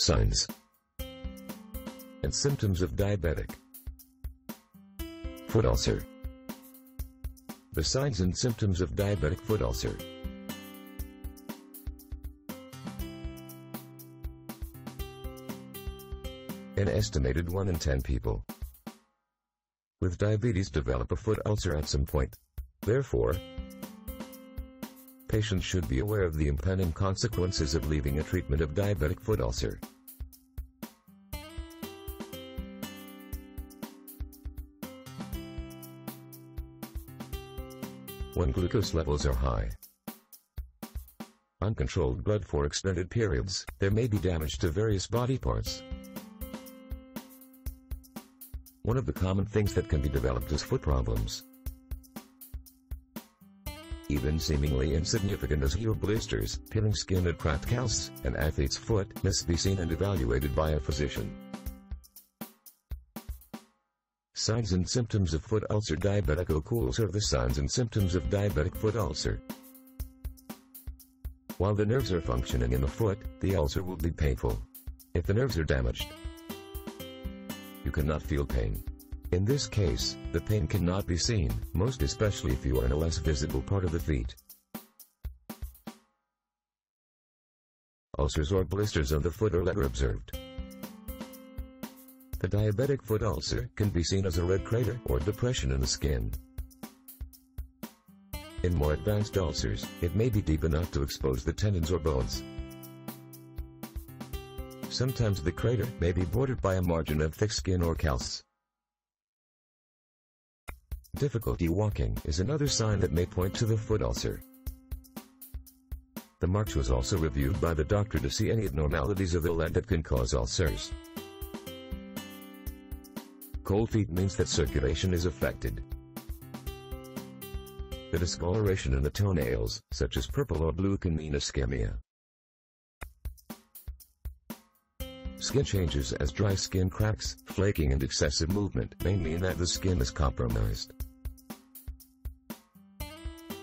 Signs and symptoms of diabetic foot ulcer. The signs and symptoms of diabetic foot ulcer. An estimated 1 in 10 people with diabetes develop a foot ulcer at some point. Therefore, patients should be aware of the impending consequences of leaving a treatment of diabetic foot ulcer. When glucose levels are high, uncontrolled blood for extended periods, there may be damage to various body parts. One of the common things that can be developed is foot problems, even seemingly insignificant as heel blisters, peeling skin, and cracked calves. An athlete's foot must be seen and evaluated by a physician. Signs and symptoms of foot ulcer. Diabetic ulcers are the signs and symptoms of diabetic foot ulcer. While the nerves are functioning in the foot, the ulcer will be painful. If the nerves are damaged, you cannot feel pain. In this case, the pain cannot be seen, most especially if you are in a less visible part of the feet. Ulcers or blisters on the foot or leg are observed. The diabetic foot ulcer can be seen as a red crater or depression in the skin. In more advanced ulcers, it may be deep enough to expose the tendons or bones. Sometimes the crater may be bordered by a margin of thick skin or calces. Difficulty walking is another sign that may point to the foot ulcer. The march was also reviewed by the doctor to see any abnormalities of the leg that can cause ulcers. Cold feet means that circulation is affected. The discoloration in the toenails, such as purple or blue, can mean ischemia. Skin changes as dry skin cracks, flaking, and excessive movement may mean that the skin is compromised.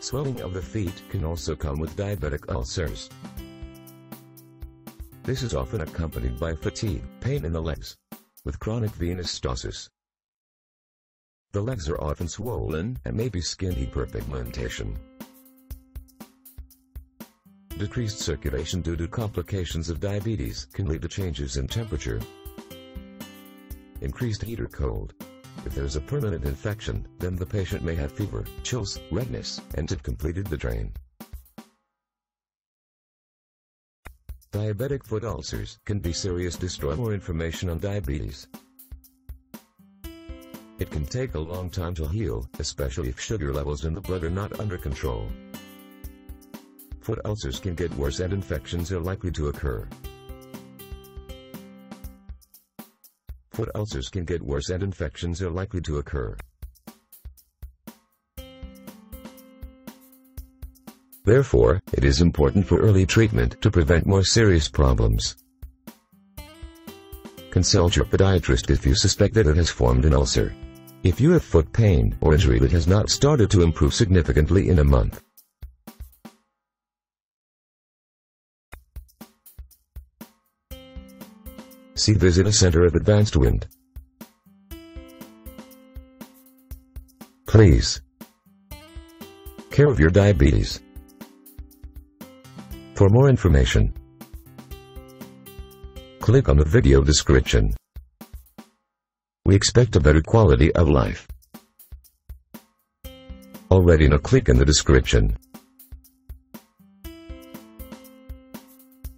Swelling of the feet can also come with diabetic ulcers. This is often accompanied by fatigue, pain in the legs, with chronic venous stasis. The legs are often swollen and may be skin hyperpigmentation. Decreased circulation due to complications of diabetes can lead to changes in temperature. Increased heat or cold. If there is a permanent infection, then the patient may have fever, chills, redness, and it completed the drain. Diabetic foot ulcers can be serious. Destroy more information on diabetes. It can take a long time to heal, especially if sugar levels in the blood are not under control. Foot ulcers can get worse and infections are likely to occur. Foot ulcers can get worse and infections are likely to occur. Therefore, it is important for early treatment to prevent more serious problems. Consult your podiatrist if you suspect that it has formed an ulcer. If you have foot pain or injury that has not started to improve significantly in a month, visit a center of advanced wound. Please care of your diabetes. For more information, click on the video description. We expect a better quality of life. Already now click in the description.